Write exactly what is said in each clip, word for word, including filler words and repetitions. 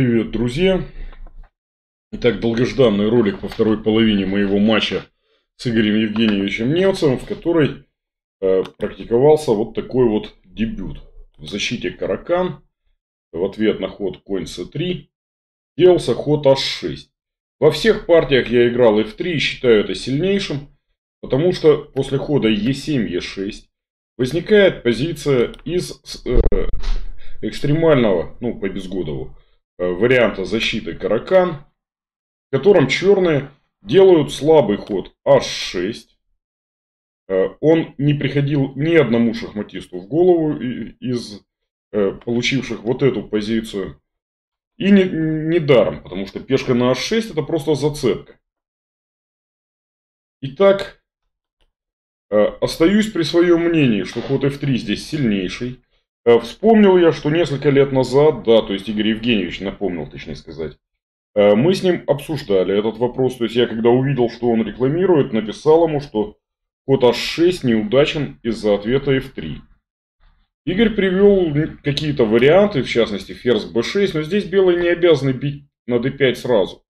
Привет, друзья! Итак, долгожданный ролик по второй половине моего матча с Игорем Евгеньевичем Немцевым, в которой э, практиковался вот такой вот дебют. В защите Каро-Канн в ответ на ход конь С3 делался ход Аш шесть. Во всех партиях я играл Эф три и считаю это сильнейшим, потому что после хода Е семь, Е шесть возникает позиция из э, экстремального, ну по Безгодову, варианта защиты Каро-Канн, в котором черные делают слабый ход Аш шесть. Он не приходил ни одному шахматисту в голову из получивших вот эту позицию. И не, не даром, потому что пешка на Аш шесть это просто зацепка. Итак, остаюсь при своем мнении, что ход Эф три здесь сильнейший. Вспомнил я, что несколько лет назад, да, то есть Игорь Евгеньевич напомнил, точнее сказать, мы с ним обсуждали этот вопрос. То есть я, когда увидел, что он рекламирует, написал ему, что ход Аш шесть неудачен из-за ответа Эф три. Игорь привел какие-то варианты, в частности ферзь Бэ шесть, но здесь белые не обязаны бить на Дэ пять сразу.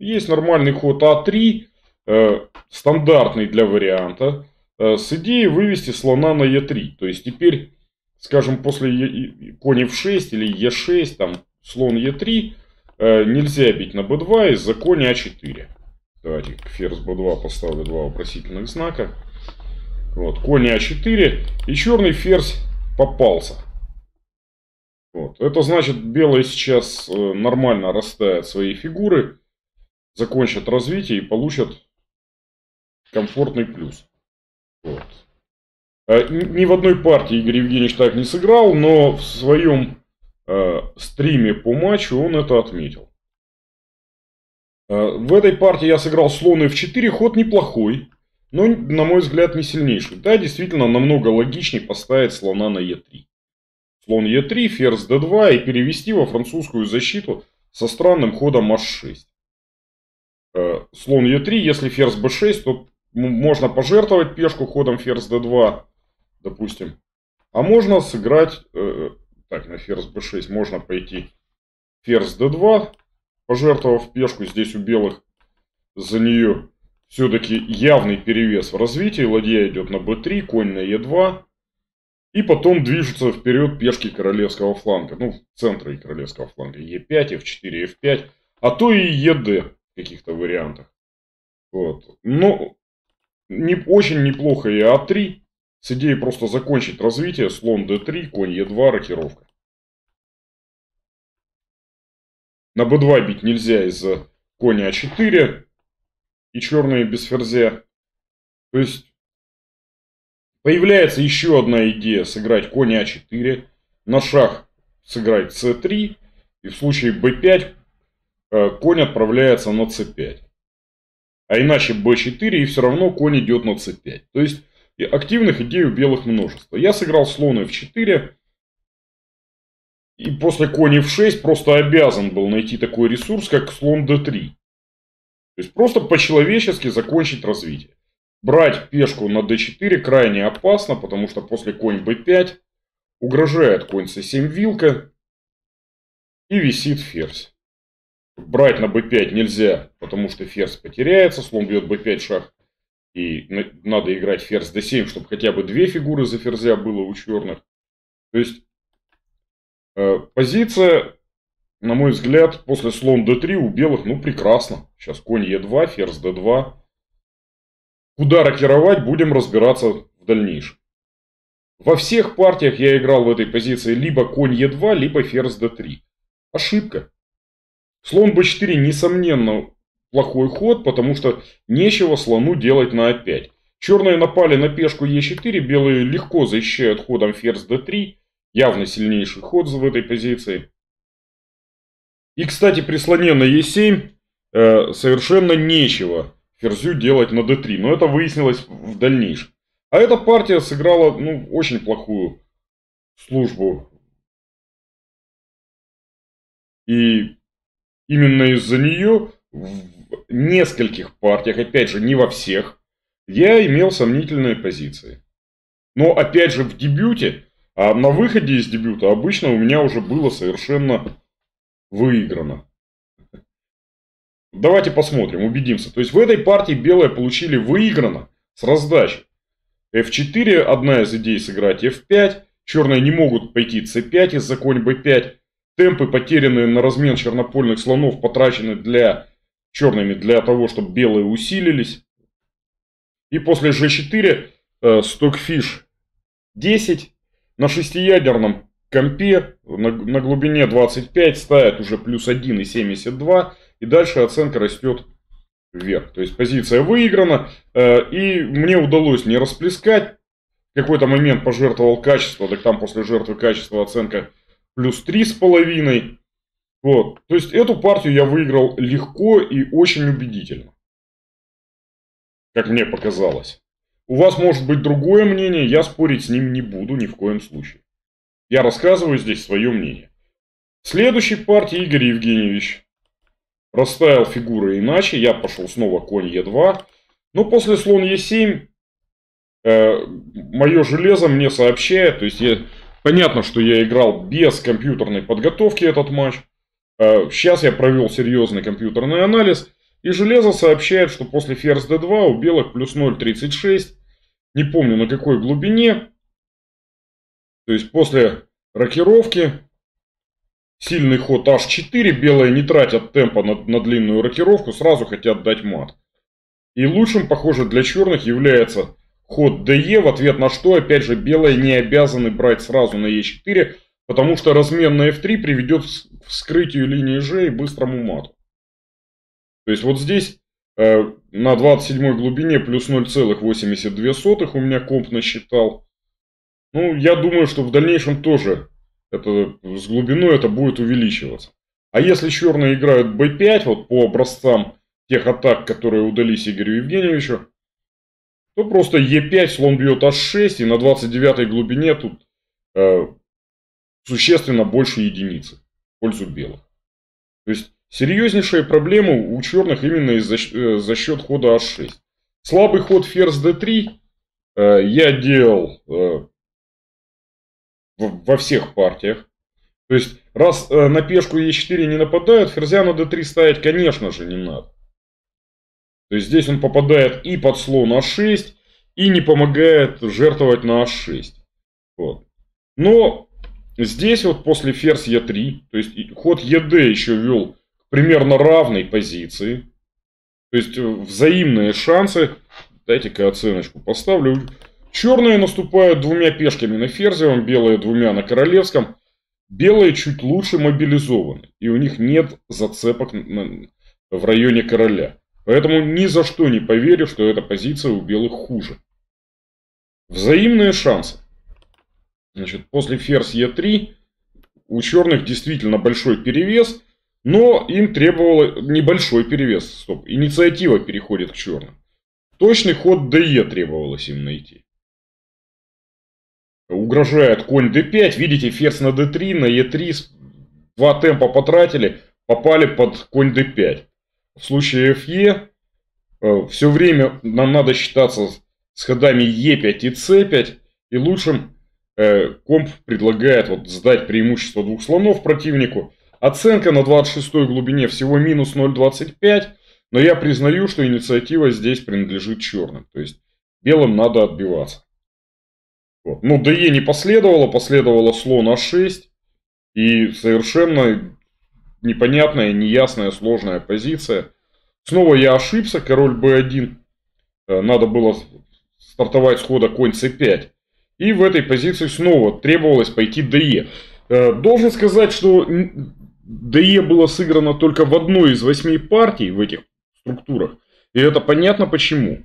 Есть нормальный ход А три, э, стандартный для варианта, э, с идеей вывести слона на Е три. То есть теперь... Скажем, после коня Эф шесть или Е шесть, там слон Е три, э, нельзя бить на Бэ два из-за коня А четыре. Давайте к ферзь Бэ два поставлю два вопросительных знака. Вот, конь А четыре и черный ферзь попался. Вот, это значит, белые сейчас нормально растают свои фигуры, закончат развитие и получат комфортный плюс. Вот. Ни в одной партии Игорь Евгеньевич так не сыграл, но в своем э, стриме по матчу он это отметил. Э, в этой партии я сыграл слон Эф четыре, ход неплохой, но, на мой взгляд, не сильнейший. Да, действительно, намного логичнее поставить слона на Е три. Слон Е три, ферзь Дэ два и перевести во французскую защиту со странным ходом Аш шесть. Э, слон Е три, если ферзь Бэ шесть, то можно пожертвовать пешку ходом ферзь Дэ два. Допустим. А можно сыграть... Э, так, на ферзь Бэ шесть можно пойти ферзь Дэ два, пожертвовав пешку. Здесь у белых за нее все-таки явный перевес в развитии. Ладья идет на Бэ три, конь на Е два. И потом движутся вперед пешки королевского фланга. Ну, центра и королевского фланга. Е пять, Эф четыре, Эф пять. А то и Е Дэ в каких-то вариантах. Вот. Но не, очень неплохо и А три. С идеей просто закончить развитие. Слон Дэ три, конь Е два, рокировка. На Бэ два бить нельзя из-за коня А четыре. И черные без ферзя. То есть появляется еще одна идея сыграть конь А четыре. На шах сыграть Це три. И в случае Бэ пять конь отправляется на Це пять. А иначе Бэ четыре и все равно конь идет на Це пять. То есть... И активных идей у белых множество. Я сыграл слон Эф четыре. И после коня Эф шесть просто обязан был найти такой ресурс, как слон Дэ три. То есть просто по-человечески закончить развитие. Брать пешку на Дэ четыре крайне опасно, потому что после конь Бэ пять угрожает конь Це семь вилка. И висит ферзь. Брать на Бэ пять нельзя, потому что ферзь потеряется. Слон бьет Бэ пять шах. И надо играть ферзь Дэ семь, чтобы хотя бы две фигуры за ферзя было у черных. То есть э, позиция, на мой взгляд, после слон Дэ три у белых, ну, прекрасно. Сейчас конь Е два, ферзь Дэ два. Куда рокировать, будем разбираться в дальнейшем. Во всех партиях я играл в этой позиции либо конь Е два, либо ферзь Дэ три. Ошибка. Слон Бэ четыре, несомненно... плохой ход, потому что нечего слону делать на А пять. Черные напали на пешку Е четыре, белые легко защищают ходом ферзь Дэ три. Явно сильнейший ход в этой позиции. И, кстати, при слоне на Е семь э, совершенно нечего ферзю делать на Дэ три. Но это выяснилось в дальнейшем. А эта партия сыграла, ну, очень плохую службу. И именно из-за нее... В нескольких партиях, опять же, не во всех, я имел сомнительные позиции. Но, опять же, в дебюте, а на выходе из дебюта обычно у меня уже было совершенно выиграно. Давайте посмотрим, убедимся. То есть в этой партии белые получили выиграно с раздачи. эф четыре одна из идей сыграть эф пять. Черные не могут пойти цэ пять из-за конь бэ пять. Темпы, потерянные на размен чернопольных слонов, потрачены для черными для того, чтобы белые усилились. И после жэ четыре э, Stockfish десять на шестиядерном компе на, на глубине двадцать пять ставят уже плюс один и семьдесят два. И дальше оценка растет вверх. То есть позиция выиграна. Э, и мне удалось не расплескать. В какой-то момент пожертвовал качество. Так там после жертвы качества оценка плюс три с половиной. Вот. То есть эту партию я выиграл легко и очень убедительно. Как мне показалось. У вас может быть другое мнение. Я спорить с ним не буду ни в коем случае. Я рассказываю здесь свое мнение. В следующей партии Игорь Евгеньевич расставил фигуры иначе. Я пошел снова конь е два. Но после слон е семь... Мое железо мне сообщает, то есть я, понятно, что я играл без компьютерной подготовки этот матч. Сейчас я провел серьезный компьютерный анализ. И железо сообщает, что после ферзь дэ два у белых плюс ноль целых тридцать шесть сотых. Не помню на какой глубине. То есть после рокировки сильный ход аш четыре. Белые не тратят темпа на, на длинную рокировку, сразу хотят дать мат. И лучшим, похоже, для черных является... ход ДЕ, в ответ на что, опять же, белые не обязаны брать сразу на е четыре, потому что размен на эф три приведет к вскрытию линии Ж и быстрому мату. То есть вот здесь э, на двадцать седьмой глубине плюс ноль целых восемьдесят две сотых у меня комп насчитал. Ну, я думаю, что в дальнейшем тоже это, с глубиной это будет увеличиваться. А если черные играют бэ пять, вот по образцам тех атак, которые удались Игорю Евгеньевичу, то просто е пять, слон бьет аш шесть, и на двадцать девятой глубине тут э, существенно больше единицы в пользу белых. То есть серьезнейшие проблемы у черных именно из-за, э, за счет хода аш шесть. Слабый ход ферзь дэ три э, я делал э, в, во всех партиях. То есть раз э, на пешку е четыре не нападают, ферзя на дэ три ставить, конечно же, не надо. То есть здесь он попадает и под слон аш шесть, и не помогает жертвовать на аш шесть. Вот. Но здесь вот после ферзь е три, то есть ход е дэ еще вел к примерно равной позиции. То есть взаимные шансы. Дайте-ка оценочку поставлю. Черные наступают двумя пешками на ферзевом, белые двумя на королевском. Белые чуть лучше мобилизованы. И у них нет зацепок в районе короля. Поэтому ни за что не поверю, что эта позиция у белых хуже. Взаимные шансы. Значит, после ферзь е три у черных действительно большой перевес, но им требовало небольшой перевес. Стоп, инициатива переходит к черным. Точный ход ДЕ требовалось им найти. Угрожает конь дэ пять. Видите, ферзь на дэ три, на е три. Два темпа потратили, попали под конь дэ пять. В случае ФЕ э, все время нам надо считаться с ходами е пять и це пять. И лучшим э, комп предлагает вот, сдать преимущество двух слонов противнику. Оценка на двадцать шестой глубине всего минус ноль целых двадцать пять сотых. Но я признаю, что инициатива здесь принадлежит черным. То есть белым надо отбиваться. Вот. Но ДЕ не последовало. Последовало слон аш шесть. И совершенно... непонятная, неясная, сложная позиция. Снова я ошибся. Король бэ один. Надо было стартовать с хода конь це пять. И в этой позиции снова требовалось пойти ДЕ. Должен сказать, что ДЕ было сыграно только в одной из восьми партий в этих структурах. И это понятно почему.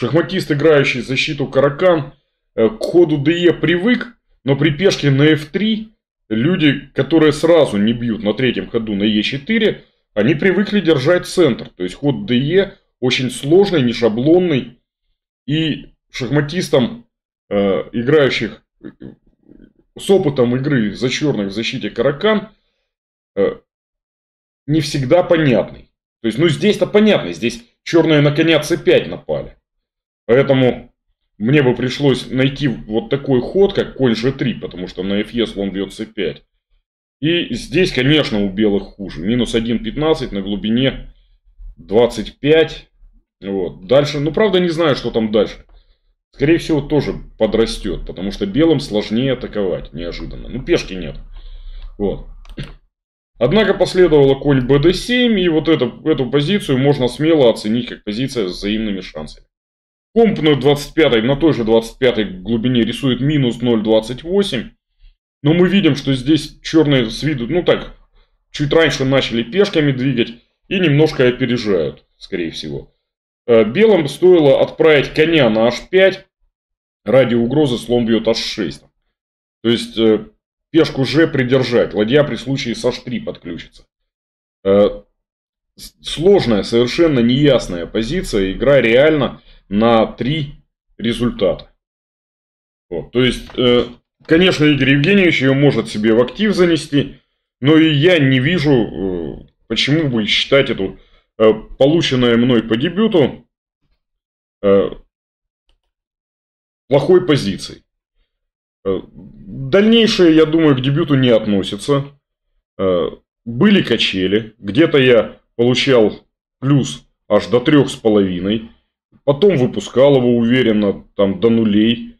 Шахматист, играющий защиту Каро-Канн, к ходу ДЕ привык, но при пешке на эф три... люди, которые сразу не бьют на третьем ходу на е четыре, они привыкли держать центр. То есть ход ДЕ очень сложный, не шаблонный. И шахматистам, э, играющих с опытом игры за черных в защите Каро-Канн, э, не всегда понятный. То есть, ну здесь-то понятно, здесь черные на коня це пять напали. Поэтому... мне бы пришлось найти вот такой ход, как конь же три, потому что на эф е слон бьет це пять. И здесь, конечно, у белых хуже. Минус один пятнадцать на глубине двадцать пять. Вот. Дальше, ну, правда, не знаю, что там дальше. Скорее всего, тоже подрастет, потому что белым сложнее атаковать неожиданно. Ну, пешки нет. Вот. Однако последовало конь бэ дэ семь, и вот это, эту позицию можно смело оценить как позиция с взаимными шансами. Комп на двадцать пятой, на той же двадцать пятой глубине рисует минус ноль двадцать восемь. Но мы видим, что здесь черные с виду, ну так, чуть раньше начали пешками двигать и немножко опережают, скорее всего. Белым стоило отправить коня на аш пять ради угрозы слон бьет аш шесть. То есть пешку же придержать, ладья при случае с аш три подключится. Сложная, совершенно неясная позиция, игра реально на три результата. Вот, то есть... Конечно, Игорь Евгеньевич ее может себе в актив занести, но и я не вижу, почему бы считать эту полученную мной по дебюту плохой позицией. Дальнейшее, я думаю, к дебюту не относится. Были качели, где-то я получал плюс аж до трёх с половиной, потом выпускал его уверенно там до нулей.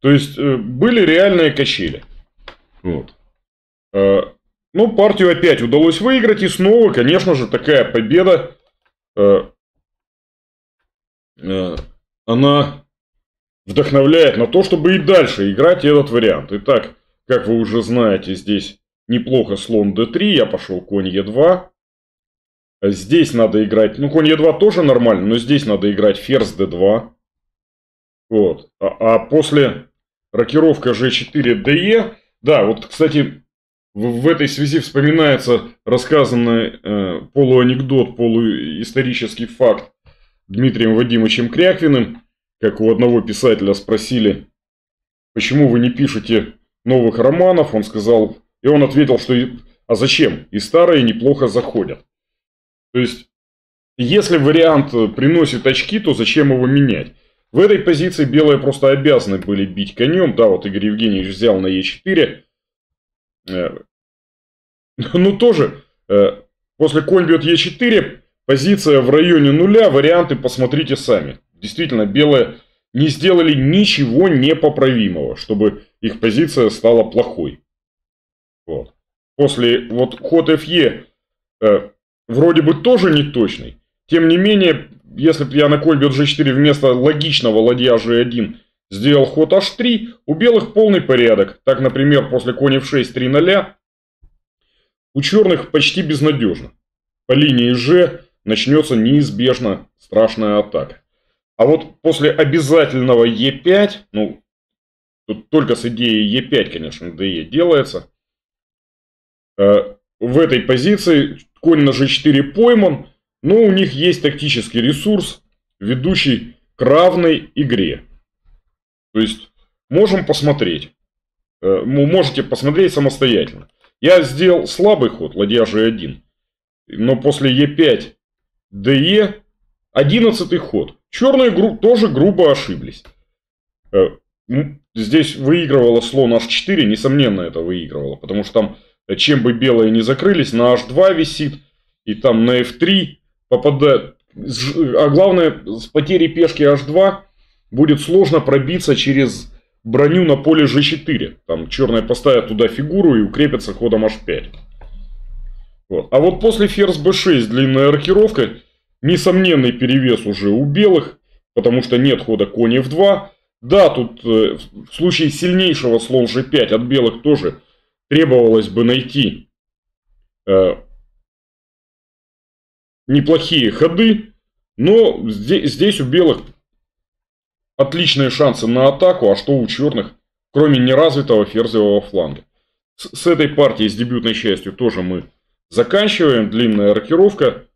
То есть, были реальные качели. Вот. Но партию опять удалось выиграть. И снова, конечно же, такая победа. Она вдохновляет на то, чтобы и дальше играть этот вариант. Итак, как вы уже знаете, здесь неплохо слон дэ три. Я пошел конь е два. Здесь надо играть... Ну, конь е два тоже нормально, но здесь надо играть ферзь дэ два. Вот. А, а после рокировка жэ четыре дэ е, да, вот, кстати, в, в этой связи вспоминается рассказанный э, полуанекдот, полуисторический факт Дмитрием Вадимовичем Кряквиным, как у одного писателя спросили, почему вы не пишете новых романов, он сказал, и он ответил, что а зачем, и старые неплохо заходят. То есть, если вариант приносит очки, то зачем его менять? В этой позиции белые просто обязаны были бить конем. Да, вот Игорь Евгеньевич взял на е четыре. Ну, тоже, после конь бьет е четыре, позиция в районе нуля, варианты посмотрите сами. Действительно, белые не сделали ничего непоправимого, чтобы их позиция стала плохой. Вот. После, вот, ход эф е вроде бы тоже неточный, тем не менее... Если бы я на конь бьет жэ четыре вместо логичного ладья жэ один сделал ход аш три, у белых полный порядок. Так, например, после коня эф шесть три ноль у черных почти безнадежно. По линии Ж начнется неизбежно страшная атака. А вот после обязательного е пять, ну, тут только с идеей е пять, конечно, дэ е делается, э, в этой позиции конь на жэ четыре пойман. Но у них есть тактический ресурс, ведущий к равной игре. То есть, можем посмотреть. Вы можете посмотреть самостоятельно. Я сделал слабый ход, ладья жэ один. Но после е пять, дэ е, одиннадцатый ход. Черные гру- тоже грубо ошиблись. Здесь выигрывала слон аш четыре, несомненно это выигрывало. Потому что там, чем бы белые не закрылись, на аш два висит. И там на эф три... Попадает. А главное, с потерей пешки аш два будет сложно пробиться через броню на поле жэ четыре. Там черные поставят туда фигуру и укрепятся ходом аш пять. Вот. А вот после ферзь бэ шесть длинная рокировка, несомненный перевес уже у белых, потому что нет хода конь эф два. Да, тут э, в случае сильнейшего слон жэ пять от белых тоже требовалось бы найти... Э, неплохие ходы, но здесь, здесь у белых отличные шансы на атаку, а что у черных, кроме неразвитого ферзевого фланга. С, с этой партией, с дебютной частью тоже мы заканчиваем. Длинная рокировка,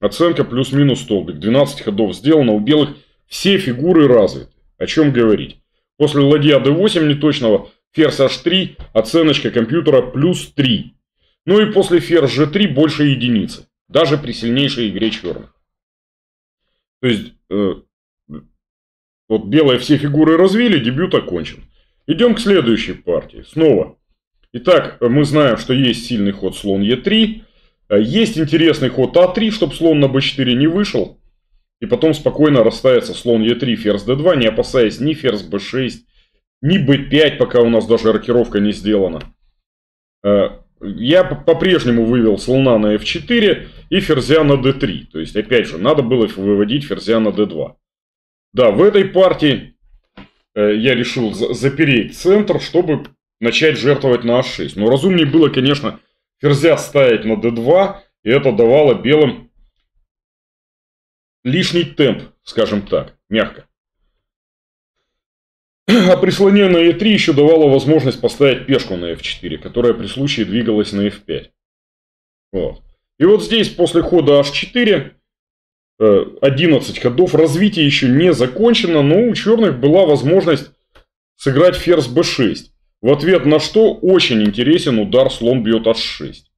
оценка плюс-минус столбик. двенадцать ходов сделано, у белых все фигуры развиты. О чем говорить? После ладья дэ восемь неточного, ферзь аш три, оценочка компьютера плюс три. Ну и после ферзь жэ три больше единицы. Даже при сильнейшей игре черных. То есть, э, вот белые все фигуры развили, дебют окончен. Идем к следующей партии. Снова Итак, мы знаем, что есть сильный ход слон е три. Есть интересный ход а три, чтобы слон на бэ четыре не вышел. И потом спокойно расставится слон е три, ферзь дэ два, не опасаясь ни ферзь бэ шесть, ни бэ пять, пока у нас даже рокировка не сделана. Я по-прежнему вывел слона на эф четыре и ферзя на дэ три. То есть, опять же, надо было выводить ферзя на дэ два. Да, в этой партии я решил запереть центр, чтобы начать жертвовать на а шесть. Но разумнее было, конечно, ферзя ставить на дэ два, и это давало белым лишний темп, скажем так, мягко. А прислонение на е три еще давало возможность поставить пешку на эф четыре, которая при случае двигалась на эф пять. Вот. И вот здесь после хода аш четыре, одиннадцать ходов, развитие еще не закончено, но у черных была возможность сыграть ферзь бэ шесть. В ответ на что очень интересен удар слон бьет аш шесть.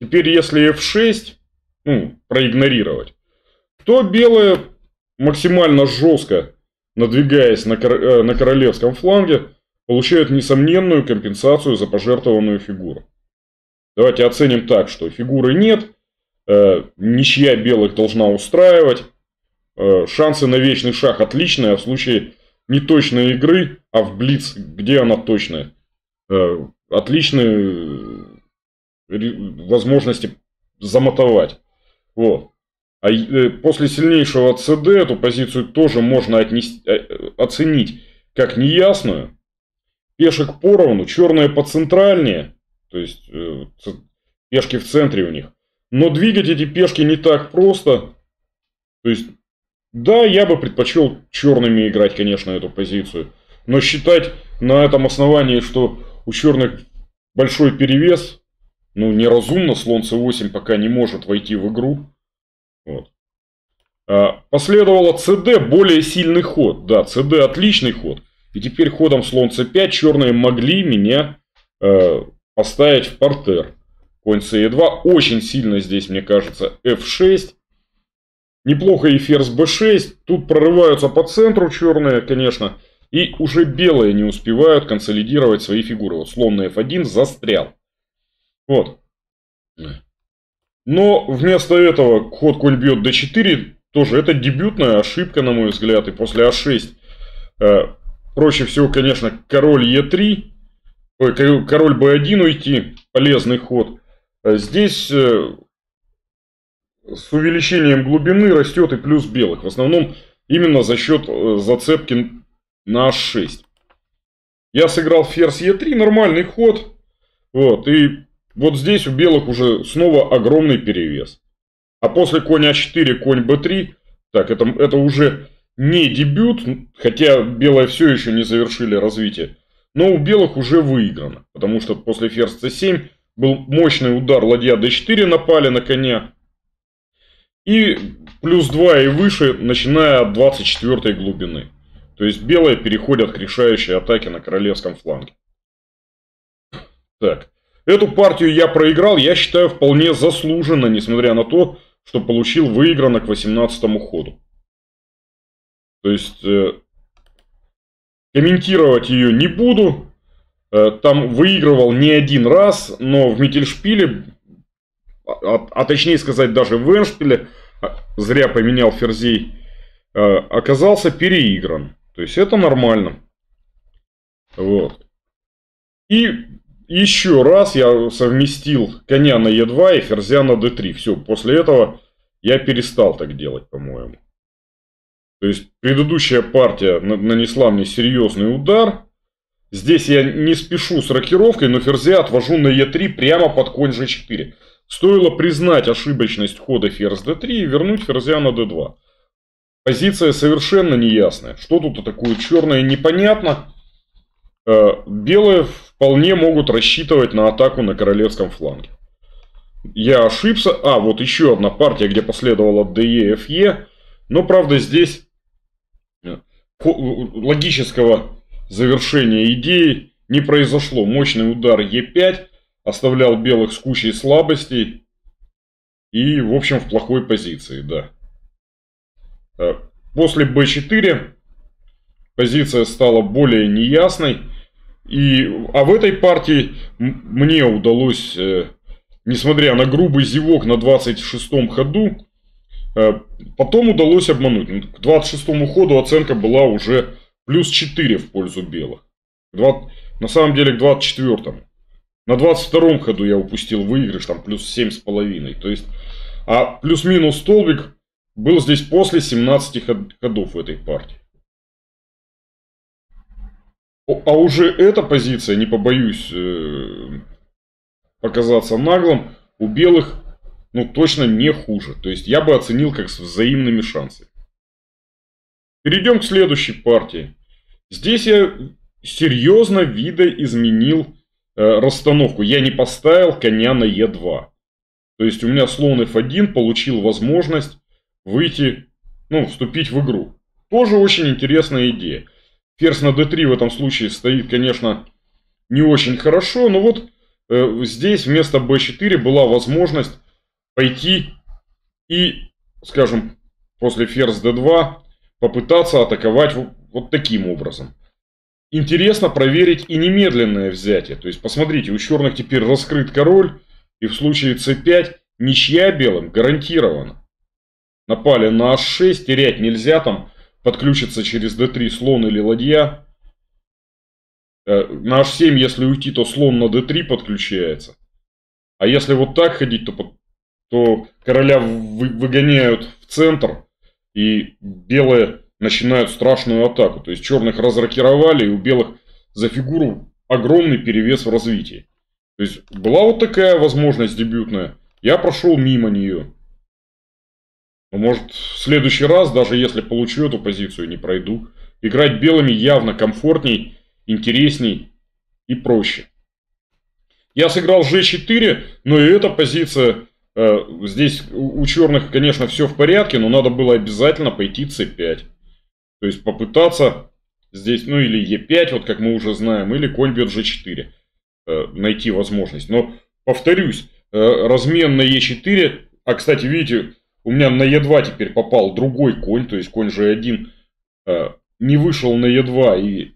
Теперь если эф шесть, ну, проигнорировать, то белые максимально жестко, надвигаясь на, кор... на королевском фланге, получают несомненную компенсацию за пожертвованную фигуру. Давайте оценим так, что фигуры нет, э, ничья белых должна устраивать, э, шансы на вечный шаг отличные, а в случае неточной игры, а в блиц, где она точная, э, отличные возможности замотовать. Вот. А после сильнейшего цд эту позицию тоже можно отнести, оценить как неясную. Пешек поровну, черные поцентральнее, то есть э, пешки в центре у них. Но двигать эти пешки не так просто. То есть, да, я бы предпочел черными играть, конечно, эту позицию. Но считать на этом основании, что у черных большой перевес, ну, неразумно. Слон цэ восемь пока не может войти в игру. Вот. Последовало cd, более сильный ход. Да, cd отличный ход. И теперь ходом слон цэ пять черные могли меня э, поставить в партер. Конь цэ два очень сильно здесь, мне кажется, эф шесть. Неплохо и ферзь бэ шесть. Тут прорываются по центру черные, конечно. И уже белые не успевают консолидировать свои фигуры. Вот слон на эф один застрял. Вот. Но вместо этого ход конь бьет дэ четыре, тоже это дебютная ошибка, на мой взгляд. И после а шесть э, проще всего, конечно, король е три, ой, король бэ один уйти, полезный ход. Здесь э, с увеличением глубины растет и плюс белых. В основном именно за счет э, зацепки на а шесть. Я сыграл ферзь е три, нормальный ход. Вот, и... Вот здесь у белых уже снова огромный перевес. А после коня а четыре, конь бэ три. Так, это, это уже не дебют, хотя белые все еще не завершили развитие. Но у белых уже выиграно. Потому что после ферзь цэ семь был мощный удар ладья дэ четыре, напали на коня. И плюс два и выше, начиная от двадцать четвёртой глубины. То есть белые переходят к решающей атаке на королевском фланге. Так. Эту партию я проиграл, я считаю, вполне заслуженно, несмотря на то, что получил выиграно к восемнадцатому ходу. То есть, э, комментировать ее не буду. Э, там выигрывал не один раз, но в Миттельшпиле, а, а точнее сказать, даже в Эндшпиле, зря поменял ферзей, э, оказался переигран. То есть, это нормально. Вот. И... Еще раз я совместил коня на е два и ферзя на дэ три. Все, после этого я перестал так делать, по-моему. То есть предыдущая партия нанесла мне серьезный удар. Здесь я не спешу с рокировкой, но ферзя отвожу на е три прямо под конь же четыре. Стоило признать ошибочность хода ферзь дэ три и вернуть ферзя на дэ два. Позиция совершенно неясная. Что тут атакует черные, непонятно. Белые вполне могут рассчитывать на атаку на королевском фланге. Я ошибся. А, вот еще одна партия, где последовало ДЕ-ФЕ. Но, правда, здесь логического завершения идеи не произошло. Мощный удар е пять оставлял белых с кучей слабостей. И, в общем, в плохой позиции, да. После бэ четыре позиция стала более неясной. И, а в этой партии мне удалось, э, несмотря на грубый зевок на двадцать шестом ходу, э, потом удалось обмануть. К двадцать шестому ходу оценка была уже плюс четыре в пользу белых. двадцать, на самом деле к двадцать четвёртому. На двадцать втором ходу я упустил выигрыш, там плюс семь с половиной. То есть, а плюс-минус столбик был здесь после семнадцати ходов в этой партии. А уже эта позиция, не побоюсь показаться наглым, у белых ну точно не хуже. То есть я бы оценил как с взаимными шансами. Перейдем к следующей партии. Здесь я серьезно видоизменил э, расстановку. Я не поставил коня на е два. То есть у меня слон эф один получил возможность выйти, ну, вступить в игру. Тоже очень интересная идея. Ферзь на дэ три в этом случае стоит, конечно, не очень хорошо. Но вот э, здесь вместо бэ четыре была возможность пойти и, скажем, после ферзь дэ два попытаться атаковать вот, вот таким образом. Интересно проверить и немедленное взятие. То есть, посмотрите, у черных теперь раскрыт король. И в случае цэ пять ничья белым гарантирована. Напали на а шесть, терять нельзя там. Подключится через дэ три слон или ладья. На аш семь, если уйти, то слон на дэ три подключается. А если вот так ходить, то, то короля выгоняют в центр. И белые начинают страшную атаку. То есть черных разрокировали, и у белых за фигуру огромный перевес в развитии. То есть была вот такая возможность дебютная. Я прошел мимо нее. Может, в следующий раз, даже если получу эту позицию, не пройду. Играть белыми явно комфортней, интересней и проще. Я сыграл жэ четыре, но и эта позиция... Э, здесь у, у черных, конечно, все в порядке, но надо было обязательно пойти цэ пять. То есть попытаться здесь, ну или е пять, вот как мы уже знаем, или конь бьет жэ четыре. Э, найти возможность. Но, повторюсь, э, размен на е четыре... А, кстати, видите... У меня на е два теперь попал другой конь, то есть конь жэ один э, не вышел на е два, и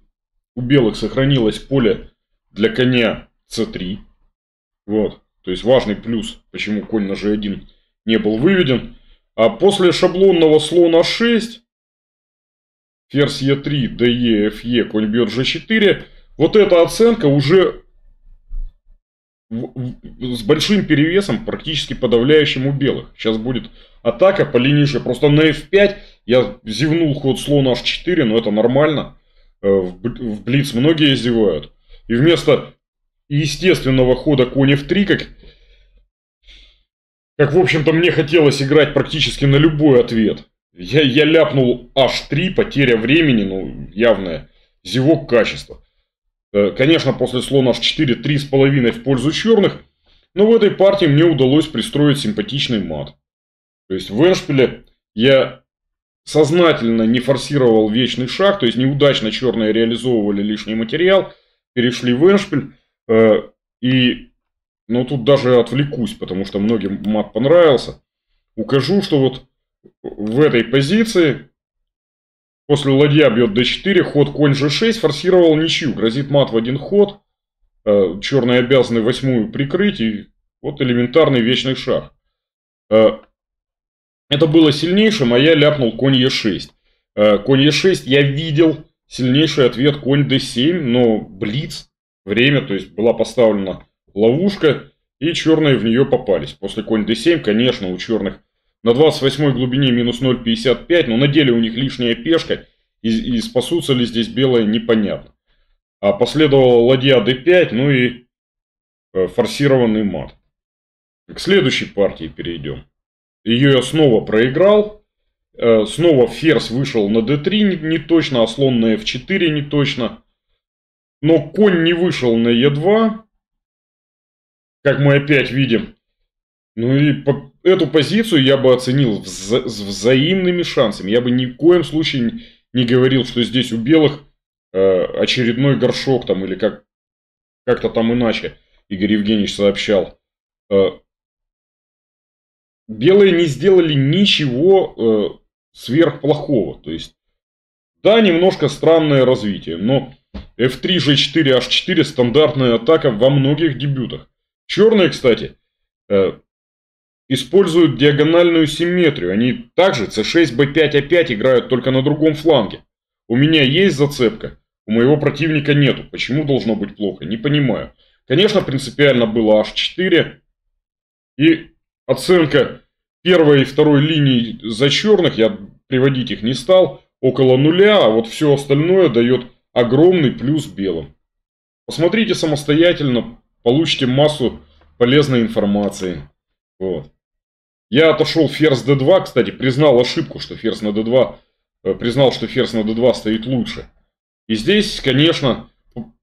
у белых сохранилось поле для коня цэ три. Вот, то есть важный плюс, почему конь на жэ один не был выведен. А после шаблонного слона а шесть, ферзь е три, де, эф е, конь бьет жэ четыре, вот эта оценка уже в, в, с большим перевесом, практически подавляющим у белых. Сейчас будет... Атака по линии же. Просто на эф пять я зевнул ход слона аш четыре, но это нормально. В блиц многие зевают. И вместо естественного хода конь эф три, как, как в общем-то мне хотелось играть практически на любой ответ. Я, я ляпнул аш три, потеря времени, ну явная, зевок качества. Конечно, после слона аш четыре три с половиной в пользу черных. Но в этой партии мне удалось пристроить симпатичный мат. То есть в эндшпиле я сознательно не форсировал вечный шаг. То есть неудачно черные реализовывали лишний материал. Перешли в эндшпиль. Э, и ну, тут даже отвлекусь, потому что многим мат понравился. Укажу, что вот в этой позиции после ладья бьет дэ четыре, ход конь жэ шесть, форсировал ничью. Грозит мат в один ход. Э, черные обязаны восьмую прикрыть. И вот элементарный вечный шаг. Э, Это было сильнейшим, а я ляпнул конь е шесть. Конь е шесть я видел. Сильнейший ответ конь дэ семь, но блиц, время, то есть была поставлена ловушка, и черные в нее попались. После конь дэ семь, конечно, у черных на двадцать восьмой глубине минус ноль пятьдесят пять, но на деле у них лишняя пешка, и, и спасутся ли здесь белые, непонятно. А последовала ладья дэ пять, ну и форсированный мат. К следующей партии перейдем. Ее я снова проиграл. Снова ферзь вышел на дэ три не точно, а слон на эф четыре не точно. Но конь не вышел на е два. Как мы опять видим. Ну и по эту позицию я бы оценил вза с взаимными шансами. Я бы ни в коем случае не говорил, что здесь у белых э, очередной горшок там или как-то как там иначе Игорь Евгеньевич сообщал. Э, Белые не сделали ничего э, сверхплохого. То есть, да, немножко странное развитие. Но эф три, жэ четыре, аш четыре – стандартная атака во многих дебютах. Черные, кстати, э, используют диагональную симметрию. Они также цэ шесть, бэ пять, а пять играют, только на другом фланге. У меня есть зацепка, у моего противника нету. Почему должно быть плохо? Не понимаю. Конечно, принципиально было аш четыре. И оценка первой и второй линии за черных, я приводить их не стал, около нуля, а вот все остальное дает огромный плюс белым. Посмотрите самостоятельно, получите массу полезной информации. Вот. Я отошел ферзь дэ два, кстати, признал ошибку, что ферзь на дэ два, признал, что ферзь на дэ два стоит лучше. И здесь, конечно,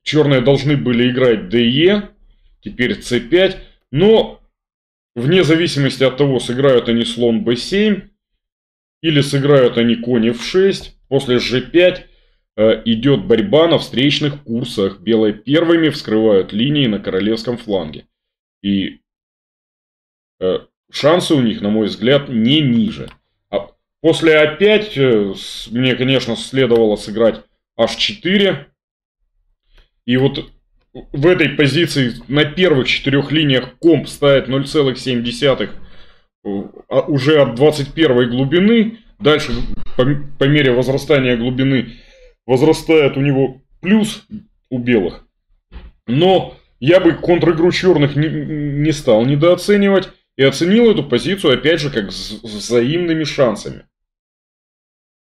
черные должны были играть дэ е, теперь цэ пять, но вне зависимости от того, сыграют они слон бэ семь или сыграют они конь эф шесть, после жэ пять э, идет борьба на встречных курсах. Белые первыми вскрывают линии на королевском фланге. И э, шансы у них, на мой взгляд, не ниже. А после а пять э, с, мне, конечно, следовало сыграть аш четыре. И вот в этой позиции на первых четырех линиях комп ставит ноль целых семь десятых уже от двадцать первой глубины. Дальше по, по мере возрастания глубины возрастает у него плюс у белых. Но я бы контр-игру черных не, не стал недооценивать. И оценил эту позицию опять же как с взаимными шансами.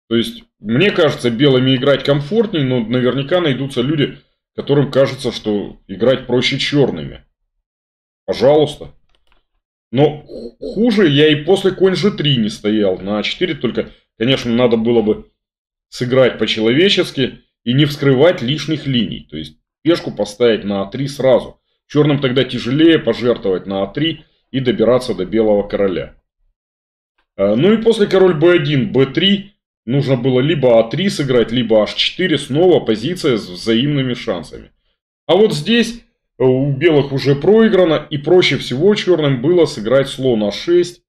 То есть мне кажется, белыми играть комфортнее, но наверняка найдутся люди, которым кажется, что играть проще черными. Пожалуйста. Но хуже я и после конь жэ три не стоял. На а четыре только, конечно, надо было бы сыграть по-человечески и не вскрывать лишних линий. То есть пешку поставить на а три сразу. Черным тогда тяжелее пожертвовать на а три и добираться до белого короля. Ну и после король бэ один, бэ три... Нужно было либо а три сыграть, либо аш четыре. Снова позиция с взаимными шансами. А вот здесь у белых уже проиграно. И проще всего черным было сыграть слон а шесть,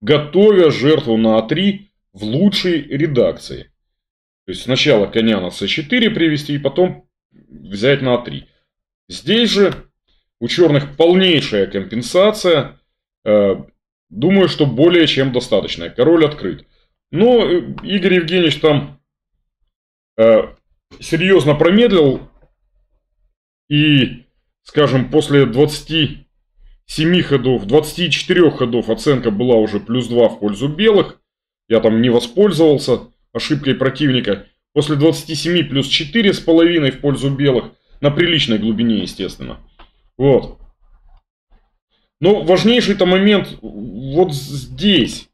готовя жертву на а три в лучшей редакции. То есть сначала коня на цэ четыре привести и потом взять на а три. Здесь же у черных полнейшая компенсация. Думаю, что более чем достаточная. Король открыт. Но Игорь Евгеньевич там э, серьезно промедлил. И, скажем, после двадцати семи ходов, двадцати четырёх ходов оценка была уже плюс два в пользу белых. Я там не воспользовался ошибкой противника. После двадцати семи плюс четыре с половиной в пользу белых. На приличной глубине, естественно. Вот. Но важнейший-то момент вот здесь.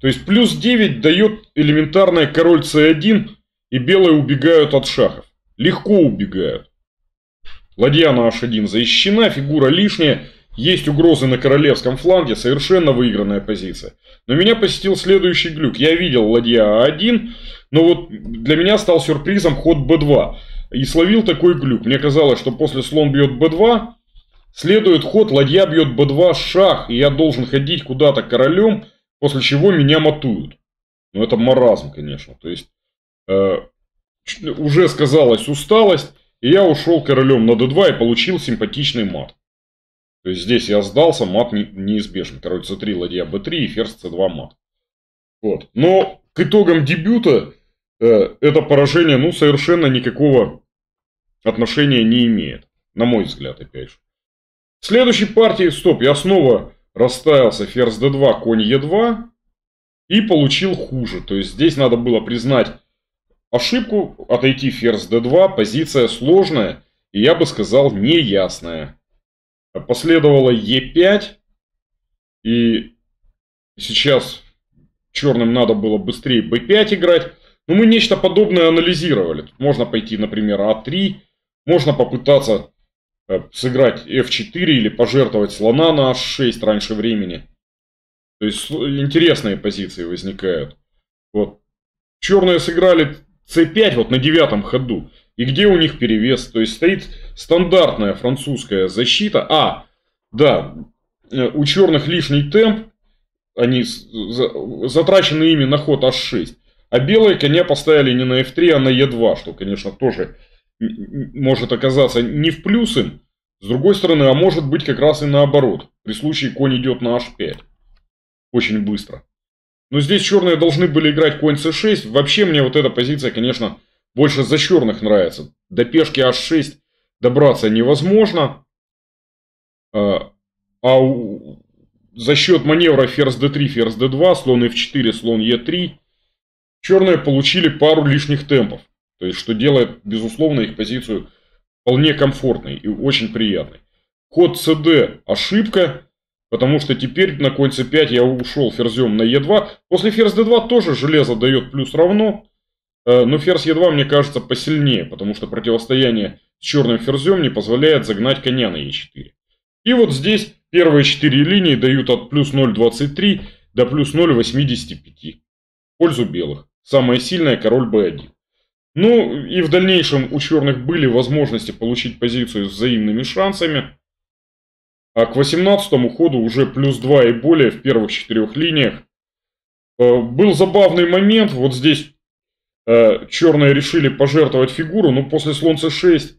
То есть плюс девять дает элементарное король цэ один, и белые убегают от шахов. Легко убегают. Ладья на аш один защищена, фигура лишняя, есть угрозы на королевском фланге, совершенно выигранная позиция. Но меня посетил следующий глюк. Я видел ладья а один, но вот для меня стал сюрпризом ход бэ два. И словил такой глюк. Мне казалось, что после слон бьет бэ два, следует ход ладья бьет бэ два шах, и я должен ходить куда-то королем, после чего меня матуют. Но это маразм, конечно. То есть э, уже сказалась усталость. И я ушел королем на дэ два и получил симпатичный мат. То есть здесь я сдался, мат не, неизбежен. Король цэ три, ладья бэ три и ферзь цэ два мат. Вот. Но к итогам дебюта э, это поражение ну, совершенно никакого отношения не имеет. На мой взгляд, опять же. В следующей партии, стоп, я снова... расставился ферзь дэ два, конь е два и получил хуже. То есть здесь надо было признать ошибку, отойти ферзь дэ два, позиция сложная и, я бы сказал, неясная. Последовало е пять, и сейчас черным надо было быстрее бэ пять играть. Но мы нечто подобное анализировали. Тут можно пойти, например, а три, можно попытаться... сыграть эф четыре или пожертвовать слона на аш шесть раньше времени. То есть интересные позиции возникают. Вот. Черные сыграли цэ пять вот на девятом ходу. И где у них перевес? То есть стоит стандартная французская защита. А, да, у черных лишний темп. Они затрачены ими на ход аш шесть. А белые коня поставили не на эф три, а на е два. Что, конечно, тоже может оказаться не в плюс им, с другой стороны, а может быть как раз и наоборот. При случае конь идет на аш пять. Очень быстро. Но здесь черные должны были играть конь цэ шесть. Вообще мне вот эта позиция, конечно, больше за черных нравится. До пешки аш шесть добраться невозможно. А у... за счет маневра ферзь дэ три, ферзь дэ два, слон эф четыре, слон е три, черные получили пару лишних темпов. То есть, что делает, безусловно, их позицию вполне комфортной и очень приятной. Ход cd ошибка, потому что теперь на конь цэ пять я ушел ферзем на е два. После ферзь дэ два тоже железо дает плюс равно, но ферзь е два, мне кажется, посильнее, потому что противостояние с черным ферзем не позволяет загнать коня на е четыре. И вот здесь первые четыре линии дают от плюс ноль двадцать три до плюс ноль восемьдесят пять. В пользу белых. Самое сильное король бэ один. Ну и в дальнейшем у черных были возможности получить позицию с взаимными шансами. А к восемнадцатому ходу уже плюс два и более в первых четырех линиях. Был забавный момент. Вот здесь черные решили пожертвовать фигуру. Но после слон цэ шесть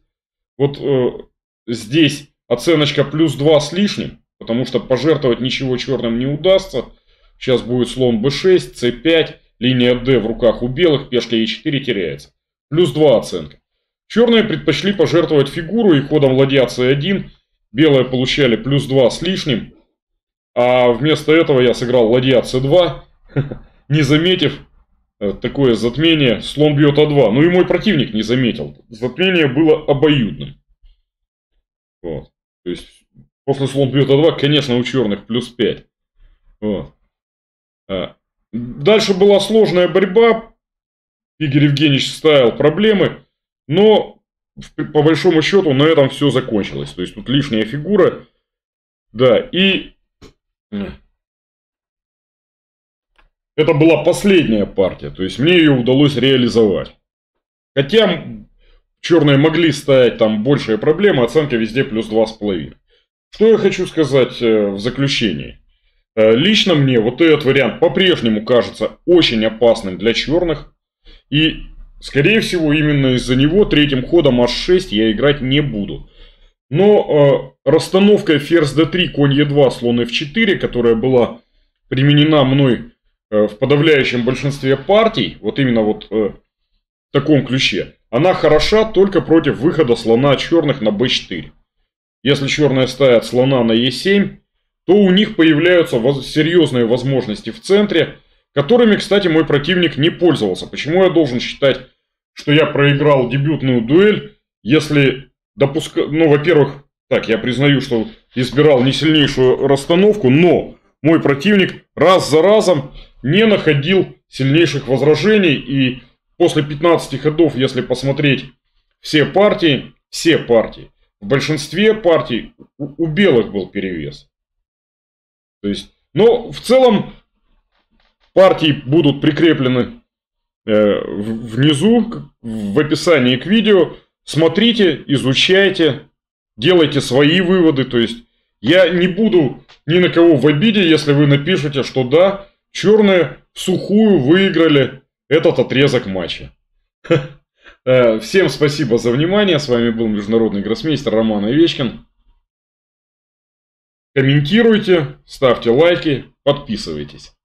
вот здесь оценочка плюс два с лишним, потому что пожертвовать ничего черным не удастся. Сейчас будет слон бэ шесть, цэ пять, линия d в руках у белых, пешка е четыре теряется. Плюс два оценка. Черные предпочли пожертвовать фигуру и ходом ладья цэ один. Белые получали плюс два с лишним. А вместо этого я сыграл ладья цэ два, не заметив такое затмение. Слон бьет а два. Ну и мой противник не заметил. Затмение было обоюдным. Вот. То есть после слон бьет а два, конечно, у черных плюс пять. Вот. А. Дальше была сложная борьба. Игорь Евгеньевич ставил проблемы. Но по большому счету на этом все закончилось. То есть тут лишняя фигура. Да, и это была последняя партия. То есть мне ее удалось реализовать. Хотя черные могли ставить там большие проблемы. Оценка везде плюс два с половиной. Что я хочу сказать в заключении. Лично мне вот этот вариант по-прежнему кажется очень опасным для черных. И, скорее всего, именно из-за него третьим ходом аш шесть я играть не буду. Но э, расстановка ферзь дэ три, конь е два, слон эф четыре, которая была применена мной э, в подавляющем большинстве партий, вот именно вот э, в таком ключе, она хороша только против выхода слона черных на бэ четыре. Если черные ставят слона на е семь... то у них появляются серьезные возможности в центре, которыми, кстати, мой противник не пользовался. Почему я должен считать, что я проиграл дебютную дуэль, если допускал... Ну, во-первых, так, я признаю, что избирал не сильнейшую расстановку, но мой противник раз за разом не находил сильнейших возражений. И после пятнадцати ходов, если посмотреть все партии, все партии, в большинстве партий у, у белых был перевес. То есть, но в целом партии будут прикреплены э, внизу, в описании к видео. Смотрите, изучайте, делайте свои выводы. То есть я не буду ни на кого в обиде, если вы напишете, что да, черные в сухую выиграли этот отрезок матча. Всем спасибо за внимание. С вами был международный гроссмейстер Роман Овечкин. Комментируйте, ставьте лайки, подписывайтесь.